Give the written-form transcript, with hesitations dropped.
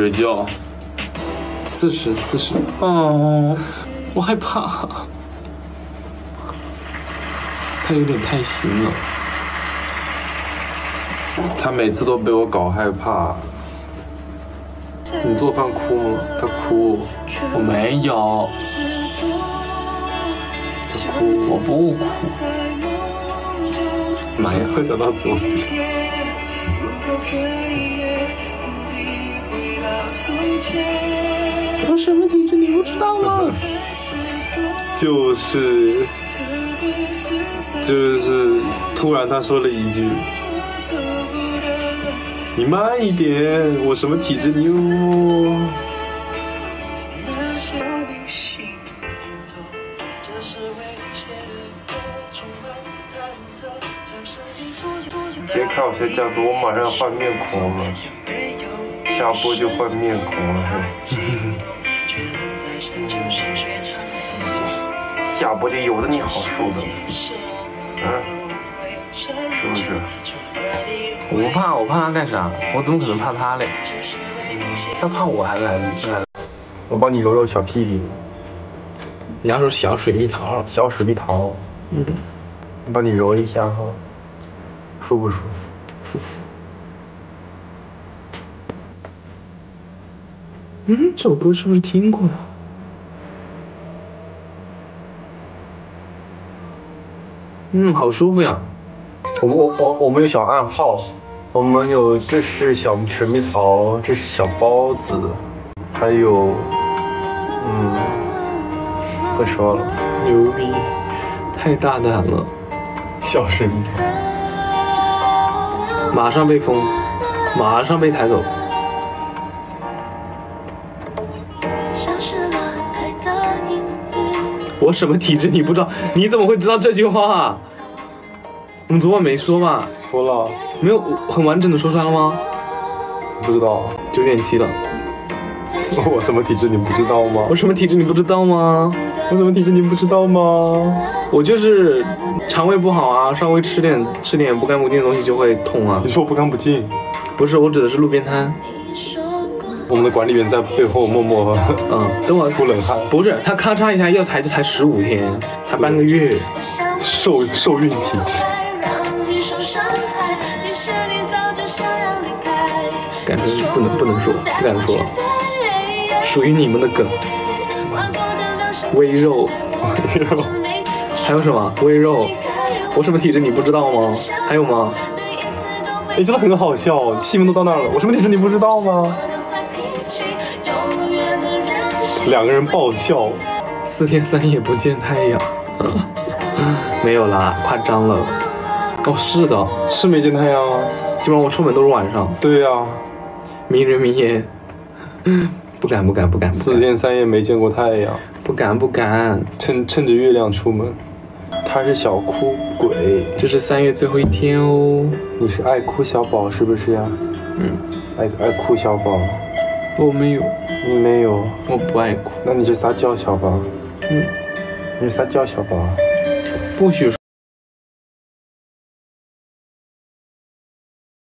睡觉。40，哦，我害怕。他有点太行了。他每次都被我搞害怕。你做饭哭吗？他哭。我没有。他哭，我不哭。妈呀，我想到左边。 我什么体质你不知道吗？就是，突然他说了一句：“你慢一点，我什么体质你又……”别看我现在这样子，我马上要换面孔了。 下播就换面孔了，下播就有的你好受的，是不是？我不怕，我怕他干啥？我怎么可能怕他嘞？他怕我还来？我帮你揉揉小屁屁。你要说小水蜜桃？小水蜜桃。嗯，我帮你揉一下哈，舒不舒服？舒服。 嗯，这首歌是不是听过呀？嗯，好舒服呀！我们有小暗号，我们有这是小水蜜桃，这是小包子，还有不说了，牛逼，太大胆了，小水蜜桃，马上被封，马上被抬走。 我什么体质你不知道？你怎么会知道这句话啊？我们昨晚没说吧？说了，没有很完整的说出来了吗？不知道，9.7了。我什么体质你不知道吗？我什么体质你不知道吗？我什么体质你不知道吗？我就是肠胃不好啊，稍微吃点不干不净的东西就会痛啊。你说我不干不净？不是，我指的是路边摊。 我们的管理员在背后默默，等我出冷汗。不是他咔嚓一下要抬就抬15天，抬半个月，受孕体质。感觉不能说，不敢说，属于你们的梗。微肉，还有什么微肉？我什么体质你不知道吗？还有吗？哎，真的很好笑，气氛都到那儿了。我什么体质你不知道吗？ 两个人爆笑，4天3夜不见太阳，没有啦，夸张了。哦，是的，是没见太阳啊。基本上我出门都是晚上。对呀、啊，迷人迷眼，不敢。4天3夜没见过太阳，不敢。趁着月亮出门，他是小哭鬼。这是3月最后一天哦。你是爱哭小宝是不是呀？嗯，爱哭小宝。 我没有，你没有，我不爱哭。那你是撒娇小宝？嗯，你是撒娇小宝，不许说。